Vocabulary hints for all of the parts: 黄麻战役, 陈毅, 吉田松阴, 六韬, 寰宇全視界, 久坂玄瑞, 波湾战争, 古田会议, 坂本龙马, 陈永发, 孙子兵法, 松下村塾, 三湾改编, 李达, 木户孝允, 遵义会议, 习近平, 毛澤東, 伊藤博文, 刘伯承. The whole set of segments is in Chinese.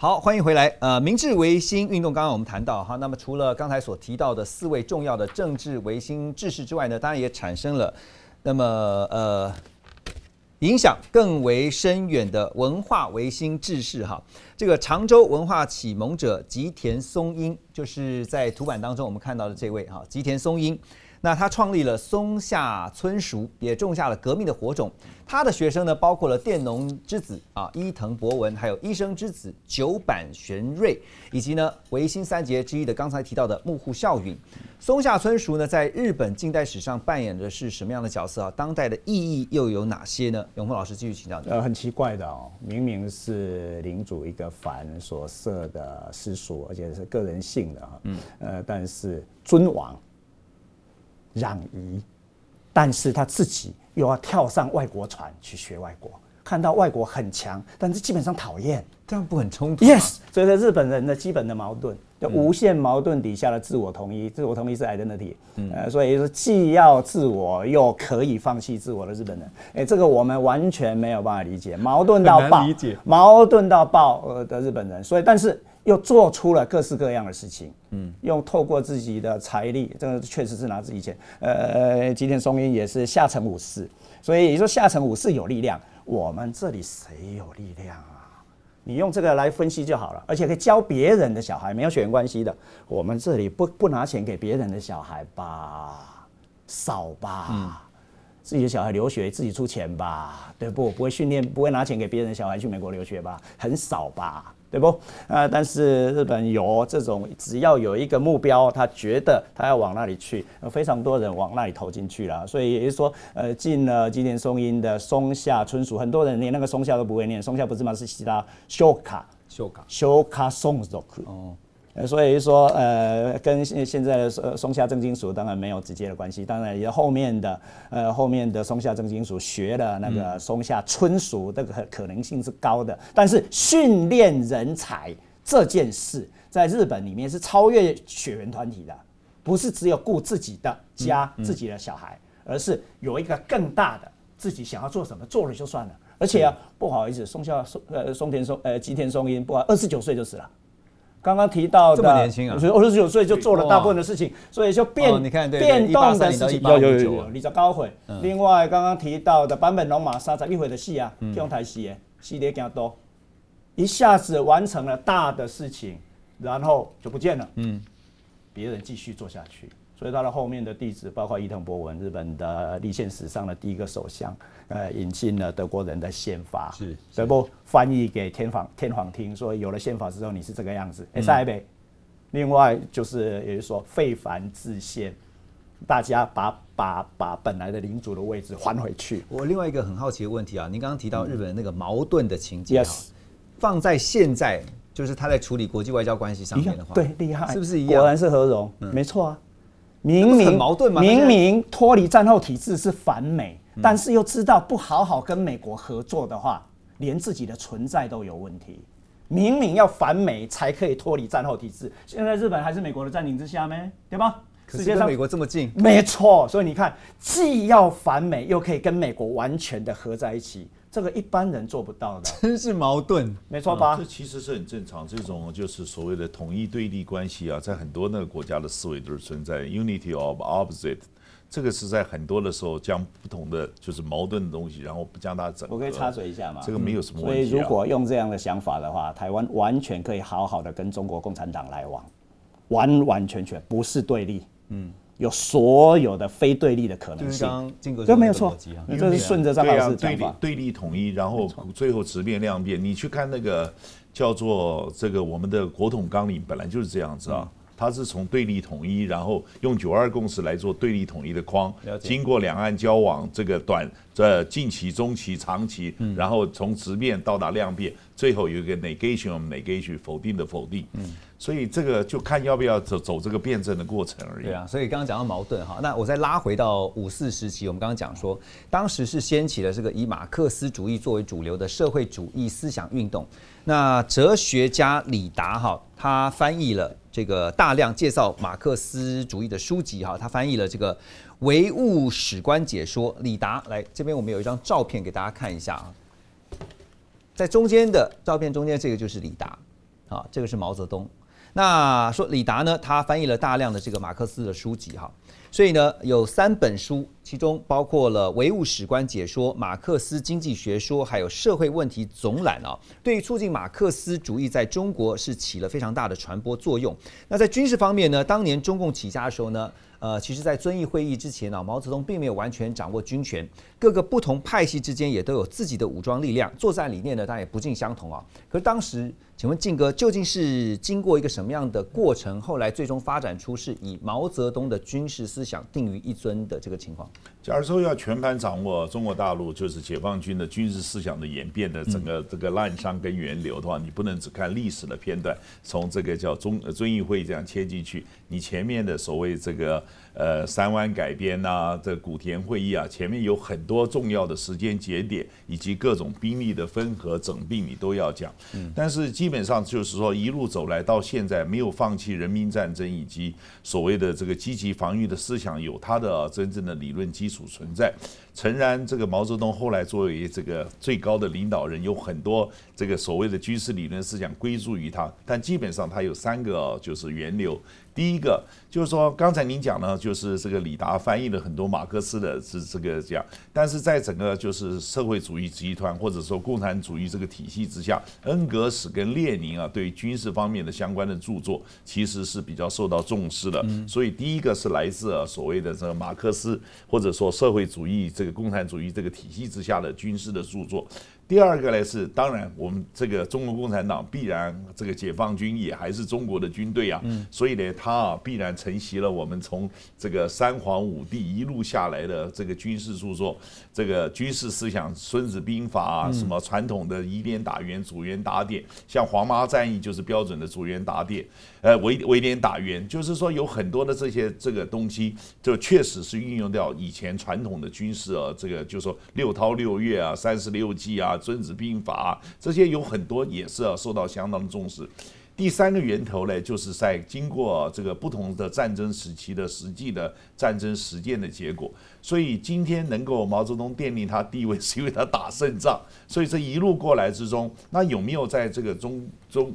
好，欢迎回来。明治维新运动，刚刚我们谈到哈，那么除了刚才所提到的四位重要的政治维新志士之外呢，当然也产生了，那么影响更为深远的文化维新志士哈。这个常州文化启蒙者吉田松阴，就是在图版当中我们看到的这位哈，吉田松阴。 那他创立了松下村塾，也种下了革命的火种。他的学生呢，包括了佃农之子啊伊藤博文，还有医生之子久坂玄瑞，以及呢维新三杰之一的刚才提到的木户孝允。松下村塾呢，在日本近代史上扮演的是什么样的角色啊？当代的意义又有哪些呢？永峰老师继续请教你。很奇怪的哦，明明是领主一个藩所设的私塾，而且是个人性的啊，但是尊王。 攘夷，但是他自己又要跳上外国船去学外国，看到外国很强，但是基本上讨厌，这样不很冲突、啊、？Yes， 所以这日本人的基本的矛盾，就无限矛盾底下的自我统一，自我统一是 identity，、所以说既要自我又可以放弃自我的日本人，这个我们完全没有办法理解，矛盾到爆，矛盾到爆的日本人，所以但是。 又做出了各式各样的事情，用透过自己的财力，这个确实是拿自己钱。吉田松阴也是下层武士，所以你说下层武士有力量，我们这里谁有力量啊？你用这个来分析就好了，而且可以教别人的小孩，没有血缘关系的，我们这里不拿钱给别人的小孩吧，少吧。自己的小孩留学自己出钱吧，对不？不会训练，不会拿钱给别人的小孩去美国留学吧，很少吧。 对不？但是日本有这种，只要有一个目标，他觉得他要往那里去，非常多人往那里投进去了。所以也就是说，进了吉田松阴的松下村塾，很多人连那个松下都不会念，松下不是吗？是其他修卡松族。哦。所以说，跟现在的松下正经塾当然没有直接的关系，当然也后面的松下正经塾学了那个松下村塾，这个可能性是高的。但是训练人才这件事，在日本里面是超越血缘团体的，不是只有顾自己的家、自己的小孩，而是有一个更大的自己想要做什么，做了就算了。而且啊，不好意思，吉田松阴，不好，29岁就死了。 刚刚提到的，这么年轻啊，所以29岁就做了大部分的事情，所以就变动的事情有20九岁。另外，刚刚提到的坂本龙马31岁的戏啊，用台戏的系列更多，一下子完成了大的事情，然后就不见了。别人继续做下去，所以他的后面的弟子，包括伊藤博文，日本的立宪史上的第一个首相，引进了德国人的宪法，是，对不？ 翻译给天皇听，说有了宪法之后你是这个样子，塞北。另外就是，也就是说废藩置县，大家把本来的领主的位置还回去。我另外一个很好奇的问题啊，您刚刚提到日本那个矛盾的情节，放在现在就是他在处理国际外交关系上面的话，对，厉害，是不是一样？果然是和融，没错啊。明明脱离战后体制是反美，但是又知道不好好跟美国合作的话。 连自己的存在都有问题，明明要反美才可以脱离战后体制，现在日本还是美国的占领之下咩？对吧？世界上美国这么近，没错。所以你看，既要反美，又可以跟美国完全的合在一起，这个一般人做不到的，真是矛盾，没错吧？这其实是很正常，这种就是所谓的统一对立关系啊，在很多那个国家的思维都是存在 unity of opposite。 这个是在很多的时候将不同的就是矛盾的东西，然后不将它整合。我可以插嘴一下嘛？这个没有什么问题、啊。所以如果用这样的想法的话，台湾完全可以好好的跟中国共产党来往，完完全全不是对立。有所有的非对立的可能性。这没有错，这是顺着张老师讲法。对立统一，然后最后质变量变。你去看那个叫做这个我们的国统纲领，本来就是这样子啊。它是从对立统一，然后用9·2共识来做对立统一的框，经过两岸交往这个近期、中期、长期，然后从质变到达量变，最后有一个 negation 否定的否定，所以这个就看要不要走这个辩证的过程而已。对啊，所以刚刚讲到矛盾哈，那我再拉回到五四时期，我们刚刚讲说，当时是掀起了这个以马克思主义作为主流的社会主义思想运动。那哲学家李达哈，他翻译了。 这个大量介绍马克思主义的书籍，哈，他翻译了这个《唯物史观解说》。李达，来这边我们有一张照片给大家看一下啊，在中间的照片中间这个就是李达，啊，这个是毛泽东。那说李达呢，他翻译了大量的这个马克思的书籍哈，所以呢有3本书，其中包括了《唯物史观解说》《马克思经济学说》还有《社会问题总览》啊，对于促进马克思主义在中国是起了非常大的传播作用。那在军事方面呢，当年中共起家的时候呢。其实，在遵义会议之前呢，毛泽东并没有完全掌握军权，各个不同派系之间也都有自己的武装力量，作战理念呢，当然也不尽相同啊。可是当时，请问靖哥究竟是经过一个什么样的过程，后来最终发展出是以毛泽东的军事思想定于一尊的这个情况？假如说要全盘掌握中国大陆，就是解放军的军事思想的演变的整个这个滥觞跟源流的话，你不能只看历史的片段，从这个叫遵义会议这样切进去，你前面的所谓这个。三湾改编呐，这古田会议啊，前面有很多重要的时间节点，以及各种兵力的分合整并，你都要讲。但是基本上就是说，一路走来到现在，没有放弃人民战争以及所谓的这个积极防御的思想，有它的真正的理论基础存在。诚然，这个毛泽东后来作为这个最高的领导人，有很多这个所谓的军事理论思想归诸于他，但基本上他有3个就是源流。第一个就是说，刚才您讲呢，就是这个李达翻译了很多马克思的这个讲，但是在整个就是社会主义集团或者说共产主义这个体系之下，恩格斯跟列宁啊，对军事方面的相关的著作其实是比较受到重视的。所以第一个是来自所谓的这个马克思或者说社会主义这个共产主义这个体系之下的军事的著作。第二个呢是，当然我们这个中国共产党必然这个解放军也还是中国的军队啊，所以呢他啊必然承袭了我们从这个三皇五帝一路下来的这个军事著作，这个军事思想《孙子兵法》啊，什么传统的以点打援、阻援打点，像黄麻战役就是标准的阻援打点，围点打援，就是说有很多的这些这个东西，就确实是运用掉以前传统的军事啊，这个就是说六韬六月啊、36计啊。孙子兵法这些有很多也是受到相当的重视。第3个源头呢，就是在经过这个不同的战争时期的实际的战争实践的结果。所以今天能够毛泽东奠定他地位，是因为他打胜仗。所以这一路过来之中，那有没有在这个中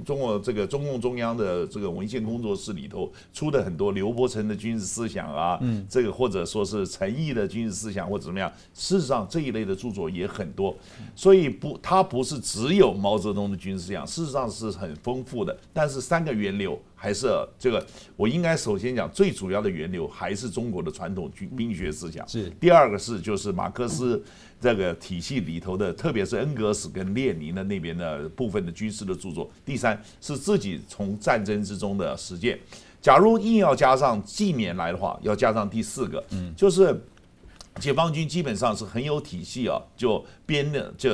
国这个中共中央的这个文献工作室里头出的很多刘伯承的军事思想啊，这个或者说是陈毅的军事思想或者怎么样？事实上这一类的著作也很多，所以他不是只有毛泽东的军事思想，事实上是很丰富的。但是3个源流还是这个，我应该首先讲最主要的源流还是中国的传统兵学思想。是第2个是就是马克思这个体系里头的，特别是恩格斯跟列宁的那边的部分的军事的著作。第3是自己从战争之中的实践。假如硬要加上近年来的话，要加上第4个，就是。解放军基本上是很有体系啊，就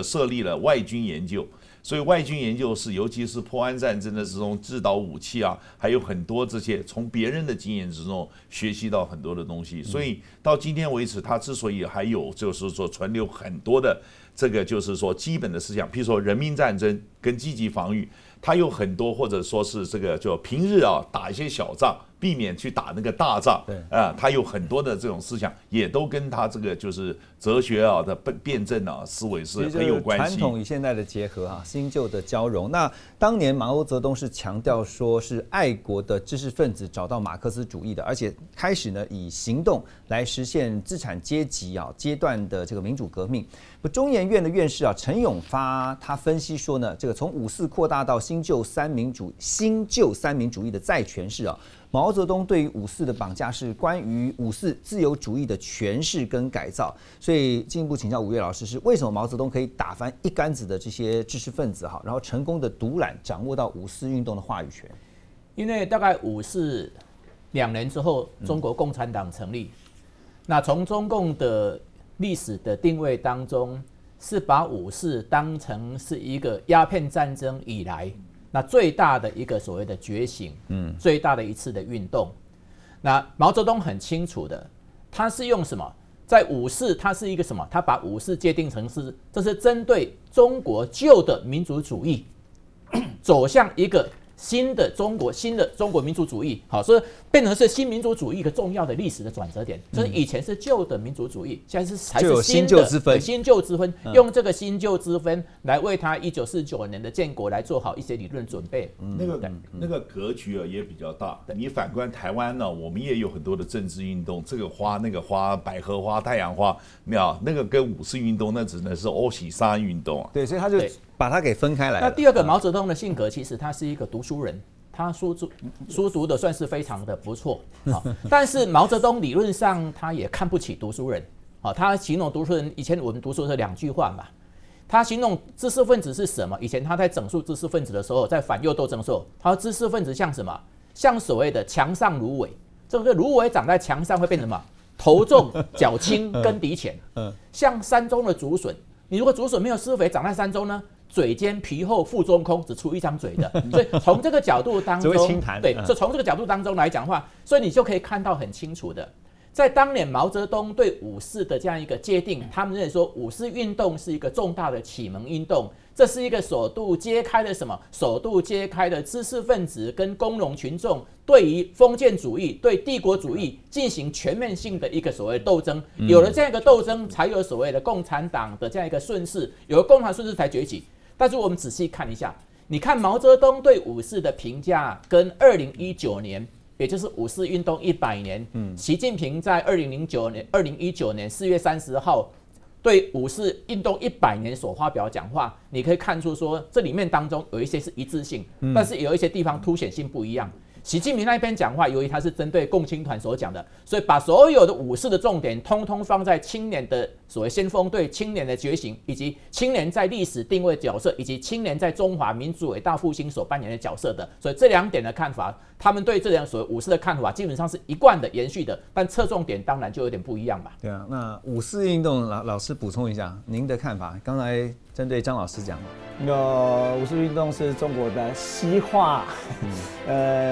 设立了外军研究，所以外军研究是尤其是波湾战争的这种制导武器啊，还有很多这些从别人的经验之中学习到很多的东西，所以到今天为止，他之所以还有就是说存留很多的这个就是说基本的思想，譬如说人民战争跟积极防御，他有很多或者说是这个就平日啊打一些小仗。避免去打那个大仗，啊，他有很多的这种思想，也都跟他这个就是哲学啊的辩证啊思维是很有关系。传统与现代的结合啊，新旧的交融。那当年毛泽东是强调说是爱国的知识分子找到马克思主义的，而且开始呢以行动来实现资产阶级啊阶段的这个民主革命。中研院的院士啊陈永发他分析说呢，这个从54扩大到新旧三民主义的再诠释啊。毛泽东对于54的绑架是关于54自由主义的诠释跟改造，所以进一步请教吴越老师，是为什么毛泽东可以打翻一竿子的这些知识分子哈，然后成功的独揽掌握到54运动的话语权？因为大概54 2年之后，中国共产党成立，那从中共的历史的定位当中，是把54当成是一个鸦片战争以来。那最大的一个所谓的觉醒，最大的一次的运动，那毛泽东很清楚的，他是用什么？在54，他是一个什么？他把54界定成是，这是针对中国旧的民族主义走向一个新的中国民族主义，好，所以变成是新民族主义一个重要的历史的转折点。所以以前是旧的民族主义，现在是还是新旧之分，新旧之分，用这个新旧之分来为他1949年的建国来做好一些理论准备。那个格局啊也比较大。你反观台湾呢，我们也有很多的政治运动，这个花那个花，百合花、太阳花，没有那个跟五四运动那只能是欧喜沙运动啊。对，所以他就把它给分开来了。那第二个，毛泽东的性格其实他是一个读书人，他书读的算是非常的不错，好，但是毛泽东理论上他也看不起读书人，好，他形容读书人，以前我们读书是2句话嘛，他形容知识分子是什么？以前他在整肃知识分子的时候，在反右斗争的时候，他说知识分子像什么？像所谓的墙上芦苇，这个芦苇长在墙上会变成什么？头重脚轻，根底浅，像山中的竹笋。你如果竹笋没有施肥，长在山中呢，嘴尖皮厚腹中空，只出一张嘴的。所以从这个角度当中，对，所以从这个角度当中来讲话，所以你就可以看到很清楚的，在当年毛泽东对五四的这样一个界定，他们认为说五四运动是一个重大的启蒙运动，这是一个首度揭开的什么？首度揭开的知识分子跟工农群众对于封建主义、对帝国主义进行全面性的一个所谓斗争。有了这样一个斗争，才有所谓的共产党的这样一个顺势，有了共产顺势才崛起。但是我们仔细看一下，你看毛泽东对五四的评价，跟2019年，也就是五四运动100年，习近平在2019年4月30号对五四运动100年所发表讲话，你可以看出说，这里面当中有一些是一致性，但是有一些地方凸显性不一样。习近平那边讲话，由于他是针对共青团所讲的，所以把所有的五四的重点，通通放在青年的所谓先锋队、青年的觉醒，以及青年在历史定位角色，以及青年在中华民族伟大复兴所扮演的角色的。所以这2点的看法，他们对这两所谓五四的看法，基本上是一贯的延续的，但侧重点当然就有点不一样吧。对啊，那五四运动老师补充一下您的看法。刚才针对张老师讲，五四运动是中国的西化，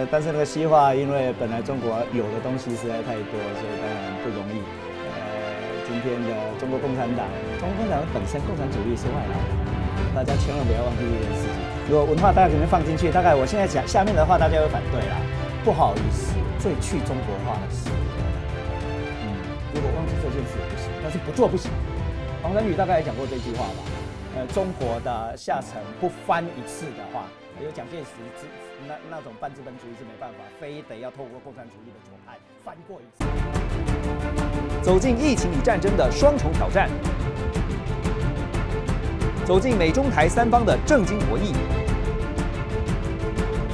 但是那个西化，因为本来中国有的东西实在太多，所以当然不容易。今天的中国共产党，中国共产党本身共产主义是外来的，大家千万不要忘记这件事情。如果文化大家可能放进去，大概我现在讲下面的话，大家会反对啦。不好意思，最去中国化的是共产党。如果忘记这件事不行，但是不做不行。黄山宇大概也讲过这句话吧。中国的下层不翻一次的话，有蒋介石那种半资本主义是没办法，非得要透过共产主义的左派翻过一次。走进疫情与战争的双重挑战。走进美中台3方的政经博弈，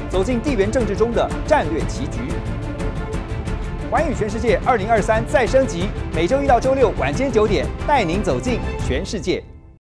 走进地缘政治中的战略棋局。寰宇全世界2023再升级，每周1到周6晚间9点，带您走进全世界。